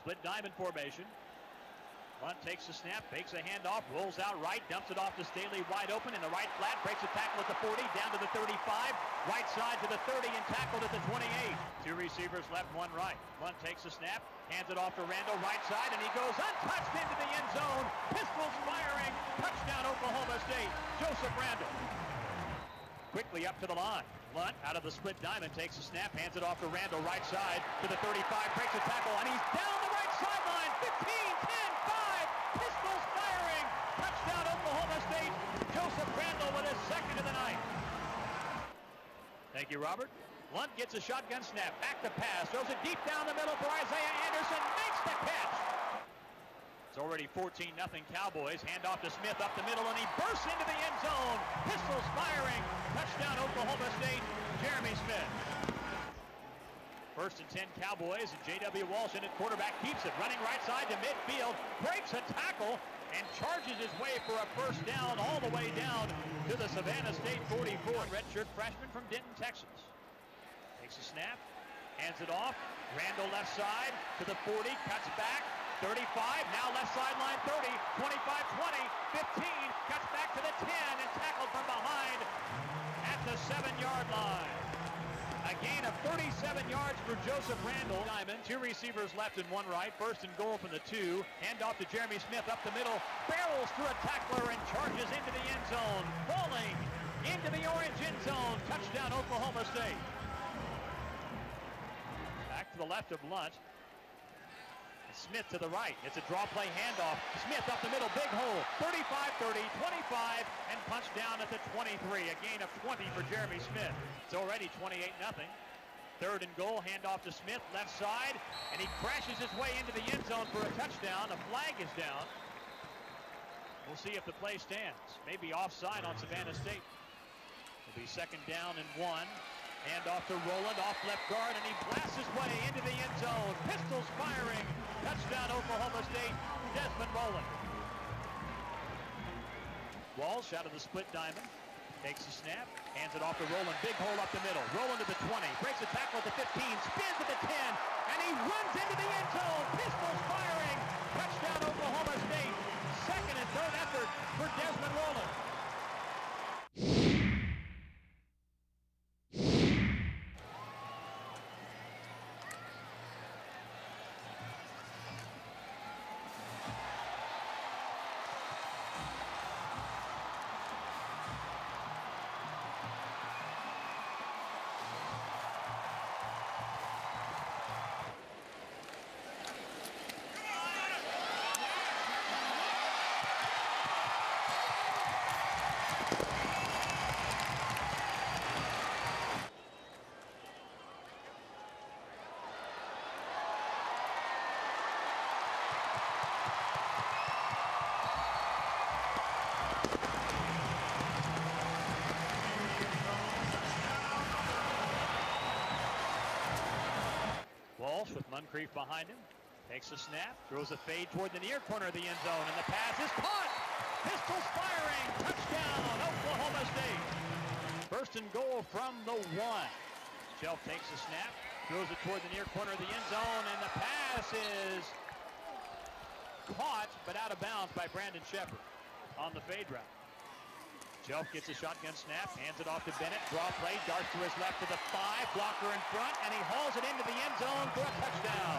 Split diamond formation. Lunt takes the snap, fakes a handoff, rolls out right, dumps it off to Staley wide open in the right flat, breaks a tackle at the 40, down to the 35, right side to the 30, and tackled at the 28. Two receivers left, one right. Lunt takes the snap, hands it off to Randle, right side, and he goes untouched into the end zone. Pistols firing, touchdown Oklahoma State, Joseph Randle. Quickly up to the line. Lunt out of the split diamond takes the snap, hands it off to Randle, right side to the 35, breaks a tackle, and he's down the right sideline, 15, 10. Pistols firing, touchdown Oklahoma State, Joseph Randle with his second of the night. Thank you, Robert. Lunt gets a shotgun snap, back to pass, throws it deep down the middle for Isaiah Anderson, makes the catch. It's already 14-0 Cowboys, handoff to Smith up the middle, and he bursts into the end zone. Pistols firing, touchdown Oklahoma State, Jeremy Smith. First and 10 Cowboys, and JW Walsh in at quarterback, keeps it, running right side to midfield, breaks a tackle, and charges his way for a first down all the way down to the Savannah State 44. Redshirt freshman from Denton, Texas. Takes a snap, hands it off, Randle left side to the 40, cuts back, 35, now left sideline 30, 25, 20, 15, cuts back to the 10, and tackled from behind at the 7-yard line. A gain of 37 yards for Joseph Randle. Diamond, two receivers left and one right. First and goal from the 2. Hand off to Jeremy Smith up the middle. Barrels through a tackler and charges into the end zone. Falling into the orange end zone. Touchdown, Oklahoma State. Back to the left of Lunt. Smith to the right. It's a draw play handoff. Smith up the middle, big hole. 35, 30, 25, and punched down at the 23. A gain of 20 for Jeremy Smith. It's already 28-0. Third and goal, handoff to Smith, left side, and he crashes his way into the end zone for a touchdown. A flag is down. We'll see if the play stands. Maybe offside on Savannah State. It'll be second down and 1. Hand off to Roland, off left guard, and he blasts his way into the end zone. Pistols firing. Touchdown, Oklahoma State, Desmond Roland. Walsh out of the split diamond. Takes the snap, hands it off to Roland. Big hole up the middle. Roland to the 20. Breaks a tackle at the 15. Spins to the 10. And he runs into the end zone. Pistols firing. Touchdown, Oklahoma State. Second and third effort for Desmond Roland. With Lincreef behind him, takes a snap, throws a fade toward the near corner of the end zone, and the pass is caught. Pistols firing, touchdown, Oklahoma State. First and goal from the 1. Chelf takes a snap, throws it toward the near corner of the end zone, and the pass is caught, but out of bounds by Brandon Sheperd on the fade route. Chelf gets a shotgun snap, hands it off to Bennett, draw play, darts to his left to the 5, blocker in front, and he hauls it into the end zone for a touchdown.